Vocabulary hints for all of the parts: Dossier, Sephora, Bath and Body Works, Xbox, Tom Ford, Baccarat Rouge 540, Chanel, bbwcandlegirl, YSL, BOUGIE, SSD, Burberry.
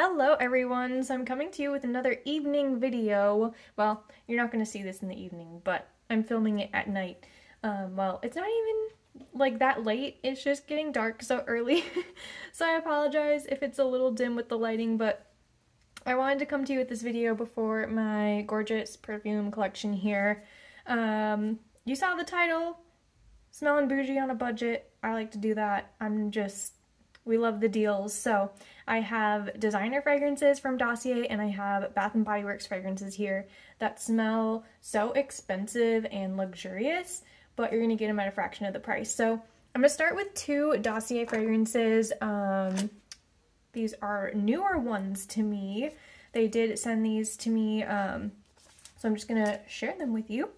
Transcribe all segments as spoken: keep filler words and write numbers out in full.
Hello everyone, so I'm coming to you with another evening video. Well, you're not going to see this in the evening, but I'm filming it at night. Um, well, it's not even like that late, it's just getting dark so early. So I apologize if it's a little dim with the lighting, but I wanted to come to you with this video before my gorgeous perfume collection here. Um, you saw the title, Smelling Bougie on a Budget. I like to do that. I'm just... We love the deals. So I have designer fragrances from Dossier and I have Bath and Body Works fragrances here that smell so expensive and luxurious, but you're going to get them at a fraction of the price. So I'm going to start with two Dossier fragrances. Um, these are newer ones to me. They did send these to me, um, so I'm just going to share them with you.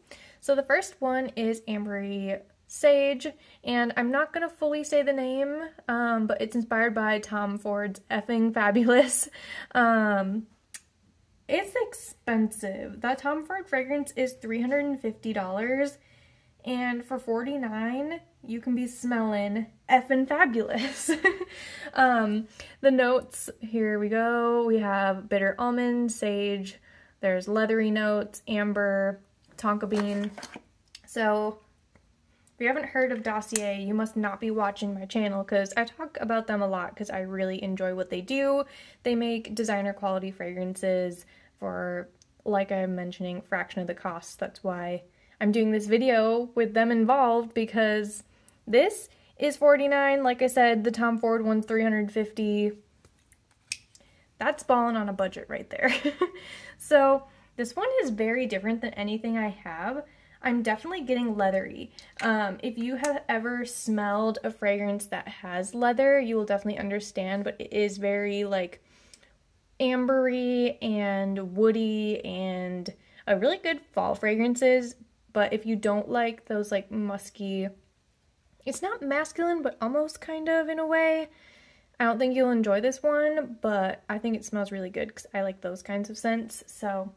So the first one is Ambery Sage, and I'm not gonna fully say the name, um, but it's inspired by Tom Ford's Effing Fabulous. Um, it's expensive. That Tom Ford fragrance is three hundred fifty dollars, and for forty-nine dollars, you can be smelling Effing Fabulous. um, the notes, here we go. We have bitter almond, sage, there's leathery notes, amber, tonka bean. So, if you haven't heard of Dossier, you must not be watching my channel because I talk about them a lot because I really enjoy what they do. They make designer quality fragrances for, like I'm mentioning, a fraction of the cost. That's why I'm doing this video with them involved, because this is forty-nine dollars. Like I said, the Tom Ford one's three hundred fifty dollars. That's balling on a budget right there. So this one is very different than anything I have. I'm definitely getting leathery. Um, if you have ever smelled a fragrance that has leather, you will definitely understand, but it is very like ambery and woody and a really good fall fragrances. But if you don't like those like musky, it's not masculine, but almost kind of in a way, I don't think you'll enjoy this one, but I think it smells really good because I like those kinds of scents. So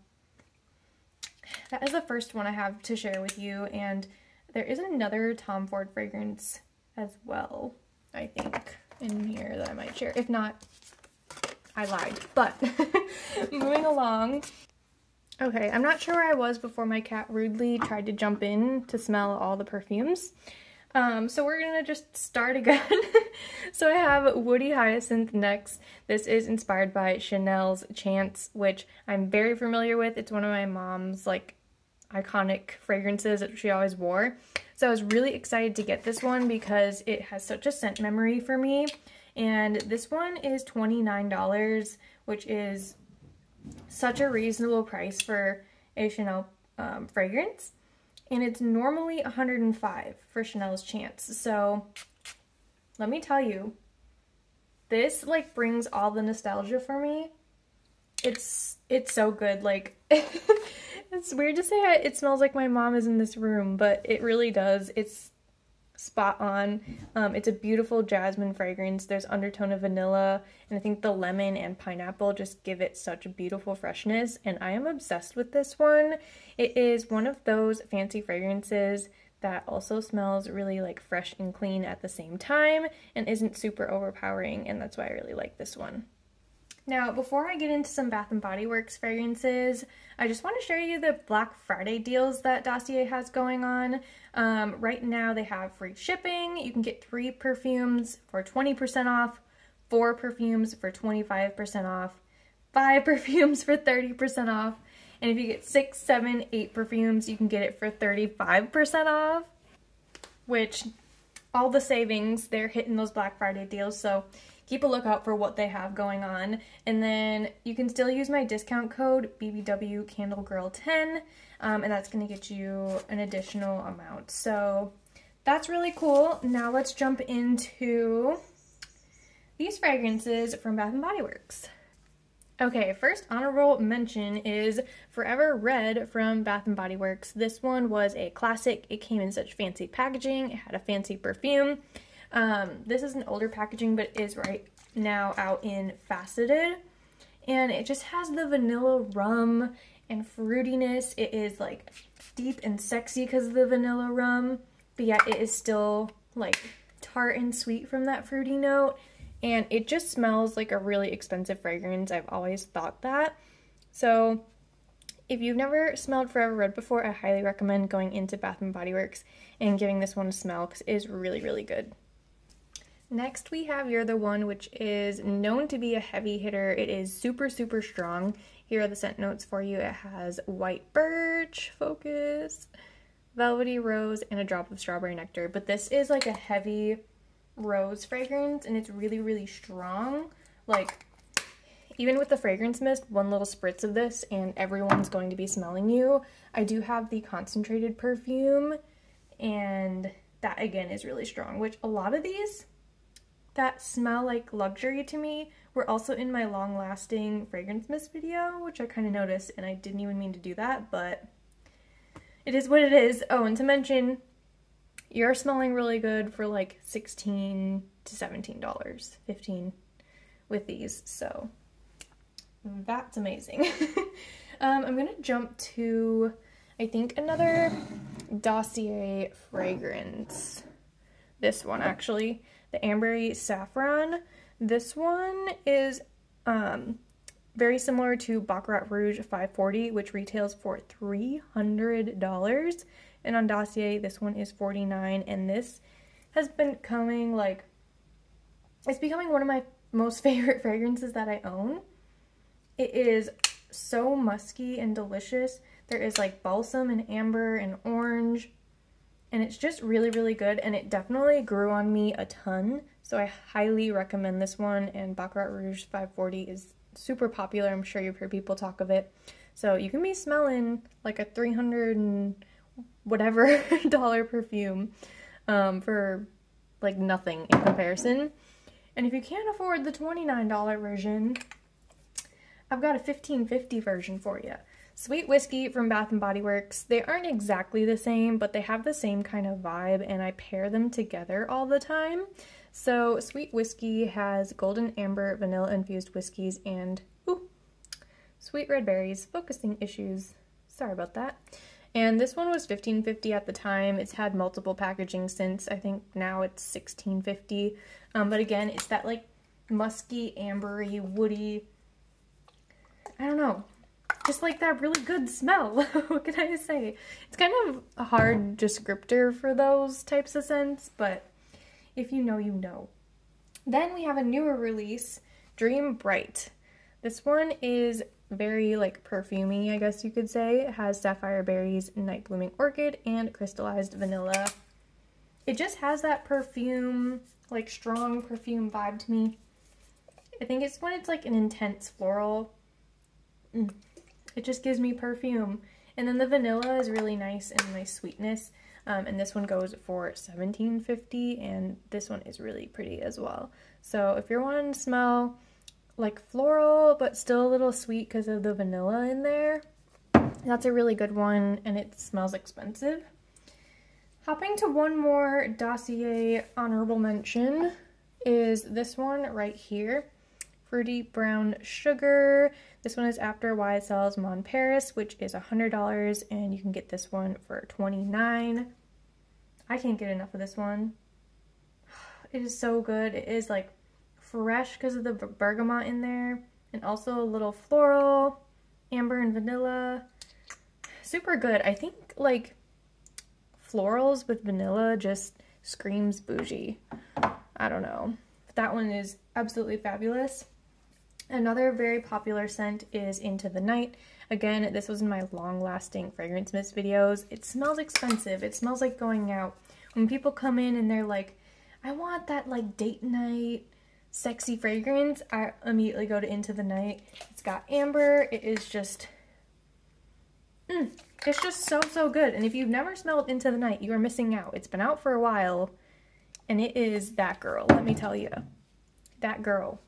that is the first one I have to share with you, and there is another Tom Ford fragrance as well, I think, in here that I might share. If not, I lied, but moving along. Okay, I'm not sure where I was before my cat rudely tried to jump in to smell all the perfumes. Um, so we're gonna just start again. So I have Woody Hyacinth next. This is inspired by Chanel's Chance, which I'm very familiar with. It's one of my mom's like iconic fragrances that she always wore. So I was really excited to get this one because it has such a scent memory for me. And this one is twenty-nine dollars, which is such a reasonable price for a Chanel um, fragrance. And it's normally one hundred five dollars for Chanel's Chance. So let me tell you, this like brings all the nostalgia for me. It's it's so good. Like it's weird to say it, it smells like my mom is in this room, but it really does. It's spot on. Um, it's a beautiful jasmine fragrance. There's undertone of vanilla, and I think the lemon and pineapple just give it such a beautiful freshness, and I am obsessed with this one. It is one of those fancy fragrances that also smells really like fresh and clean at the same time and isn't super overpowering, and that's why I really like this one. Now, before I get into some Bath and Body Works fragrances, I just want to show you the Black Friday deals that Dossier has going on. Um, right now they have free shipping. You can get three perfumes for twenty percent off, four perfumes for twenty-five percent off, five perfumes for thirty percent off, and if you get six, seven, eight perfumes, you can get it for thirty-five percent off, which all the savings, they're hitting those Black Friday deals, so keep a lookout for what they have going on. And then you can still use my discount code B B W Candle Girl ten, um, and that's going to get you an additional amount. So that's really cool. Now let's jump into these fragrances from Bath and Body Works. Okay, first honorable mention is Forever Red from Bath and Body Works. This one was a classic. It came in such fancy packaging. It had a fancy perfume. Um, this is an older packaging, but it is right now out in faceted, and it just has the vanilla rum and fruitiness. It is like deep and sexy because of the vanilla rum, but yet it is still like tart and sweet from that fruity note, and it just smells like a really expensive fragrance. I've always thought that. So if you've never smelled Forever Red before, I highly recommend going into Bath and Body Works and giving this one a smell because it is really, really good. Next we have You're the One, which is known to be a heavy hitter. It is super, super strong. Here are the scent notes for you. It has white birch, focus, velvety rose, and a drop of strawberry nectar. But this is like a heavy rose fragrance, and it's really, really strong. Like, even with the fragrance mist, one little spritz of this and everyone's going to be smelling you. I do have the concentrated perfume, and that again is really strong, which a lot of these that smell like luxury to me were also in my long-lasting fragrance mist video, which I kind of noticed, and I didn't even mean to do that, but it is what it is. Oh, and to mention, you're smelling really good for like sixteen to seventeen dollars, fifteen with these, so that's amazing. um, I'm gonna jump to, I think, another Dossier fragrance. This one, actually. The Ambery Saffron. This one is um, very similar to Baccarat Rouge five forty, which retails for three hundred dollars. And on Dossier, this one is forty-nine dollars, and this has been coming, like, it's becoming one of my most favorite fragrances that I own. It is so musky and delicious. There is like balsam and amber and orange, and it's just really, really good, and it definitely grew on me a ton, so I highly recommend this one. And Baccarat Rouge five forty is super popular. I'm sure you've heard people talk of it, so you can be smelling like a three hundred and whatever dollar perfume um, for like nothing in comparison. And if you can't afford the twenty-nine dollar version, I've got a fifteen fifty version for you. Sweet Whiskey from Bath and Body Works. They aren't exactly the same, but they have the same kind of vibe, and I pair them together all the time. So Sweet Whiskey has golden amber, vanilla infused whiskeys, and ooh, sweet red berries, focusing issues. Sorry about that. And this one was fifteen fifty at the time. It's had multiple packaging since. I think now it's sixteen fifty. Um, but again, it's that like musky, ambery, woody, I don't know, just like that really good smell. What can I say? It's kind of a hard descriptor for those types of scents, but if you know, you know. Then we have a newer release, Dream Bright. This one is very like perfumey, I guess you could say. It has sapphire berries, night blooming orchid, and crystallized vanilla. It just has that perfume, like strong perfume vibe to me. I think it's when it's like an intense floral. Mm. It just gives me perfume. And then the vanilla is really nice and nice sweetness. Um, and this one goes for seventeen fifty, and this one is really pretty as well. So if you're wanting to smell like floral but still a little sweet because of the vanilla in there, that's a really good one, and it smells expensive. Hopping to one more Dossier honorable mention is this one right here. Fruity Brown Sugar. This one is after Y S L's Mon Paris, which is one hundred dollars, and you can get this one for twenty-nine dollars. I can't get enough of this one. It is so good. It is like fresh because of the bergamot in there, and also a little floral, amber and vanilla. Super good. I think like florals with vanilla just screams bougie. I don't know. But that one is absolutely fabulous. Another very popular scent is Into the Night. Again, this was in my long-lasting fragrance mist videos. It smells expensive. It smells like going out. When people come in and they're like, I want that like date night sexy fragrance, I immediately go to Into the Night. It's got amber. It is just, mm, it's just so, so good. And if you've never smelled Into the Night, you are missing out. It's been out for a while, and it is that girl, let me tell you. That girl.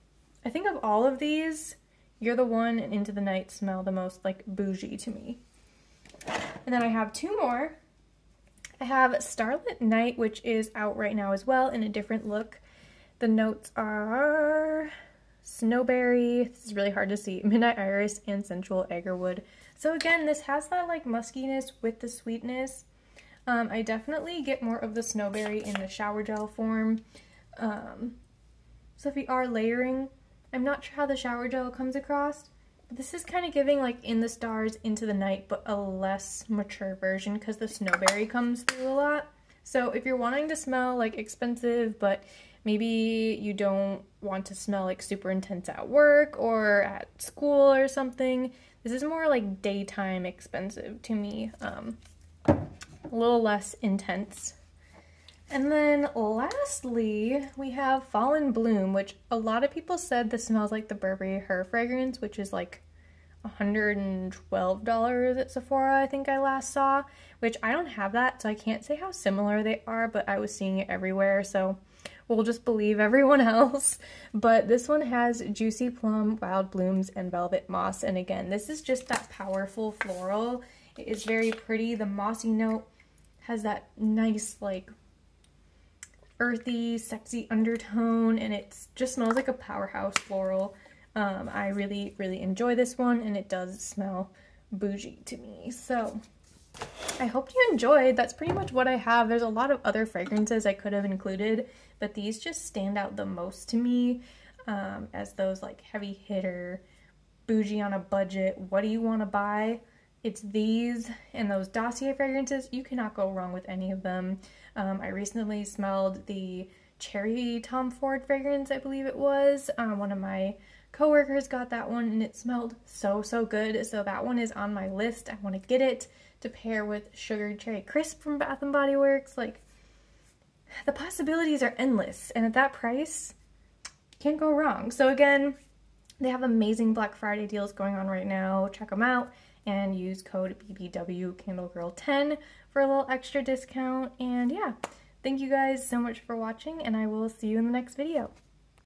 I think of all of these, You're the One and Into the Night smell the most like bougie to me. And then I have two more. I have Starlit Night, which is out right now as well in a different look. The notes are snowberry, this is really hard to see, midnight iris, and sensual agarwood. So again, this has that like muskiness with the sweetness. Um, I definitely get more of the snowberry in the shower gel form. Um, So if we are layering, I'm not sure how the shower gel comes across, but this is kind of giving like In the Stars, Into the Night, but a less mature version because the snowberry comes through a lot. So if you're wanting to smell like expensive, but maybe you don't want to smell like super intense at work or at school or something, this is more like daytime expensive to me, um, a little less intense. And then lastly, we have Fallen Bloom, which a lot of people said this smells like the Burberry Her fragrance, which is like one hundred twelve dollars at Sephora, I think I last saw, which I don't have that, so I can't say how similar they are, but I was seeing it everywhere, so we'll just believe everyone else. But this one has Juicy Plum, Wild Blooms, and Velvet Moss, and again, this is just that powerful floral. It is very pretty. The mossy note has that nice, like, earthy, sexy undertone, and it just smells like a powerhouse floral. Um, I really, really enjoy this one, and it does smell bougie to me. So I hope you enjoyed. That's pretty much what I have. There's a lot of other fragrances I could have included, but these just stand out the most to me um, as those like heavy hitter, bougie on a budget, what do you want to buy? It's these and those Dossier fragrances. You cannot go wrong with any of them. Um, I recently smelled the cherry Tom Ford fragrance, I believe it was. Uh, one of my coworkers got that one and it smelled so, so good. So that one is on my list. I want to get it to pair with Sugar Cherry Crisp from Bath and Body Works. Like, the possibilities are endless, and at that price, can't go wrong. So again, they have amazing Black Friday deals going on right now. Check them out and use code B B W Candle Girl ten for a little extra discount. And yeah, thank you guys so much for watching, and I will see you in the next video.